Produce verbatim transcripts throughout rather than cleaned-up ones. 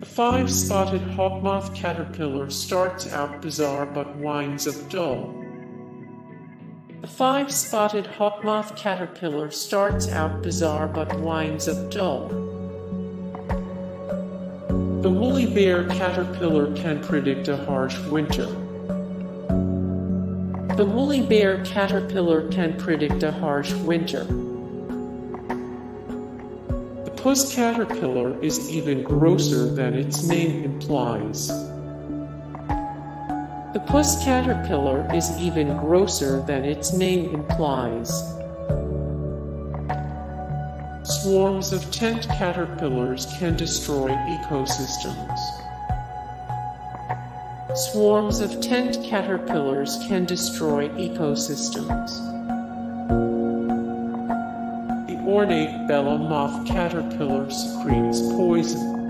The five-spotted hawkmoth caterpillar starts out bizarre but winds up dull. The five-spotted hawkmoth caterpillar starts out bizarre but winds up dull. The woolly bear caterpillar can predict a harsh winter. The woolly bear caterpillar can predict a harsh winter. The puss caterpillar is even grosser than its name implies. The puss caterpillar is even grosser than its name implies. Swarms of tent caterpillars can destroy ecosystems. Swarms of tent caterpillars can destroy ecosystems. The ornate Bella moth caterpillar secretes poison.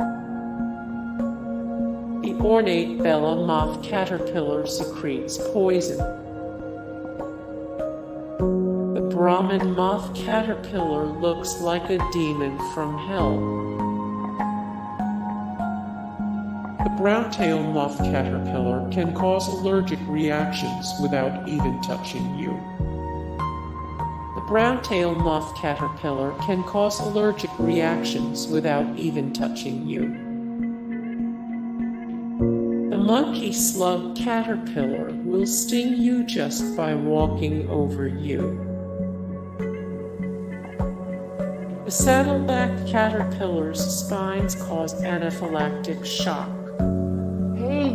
The ornate Bella moth caterpillar secretes poison. The Brahmin moth caterpillar looks like a demon from hell. The browntail moth caterpillar can cause allergic reactions without even touching you. The browntail moth caterpillar can cause allergic reactions without even touching you. Monkey slug caterpillar will sting you just by walking over you. The saddleback caterpillar's spines cause anaphylactic shock. Hey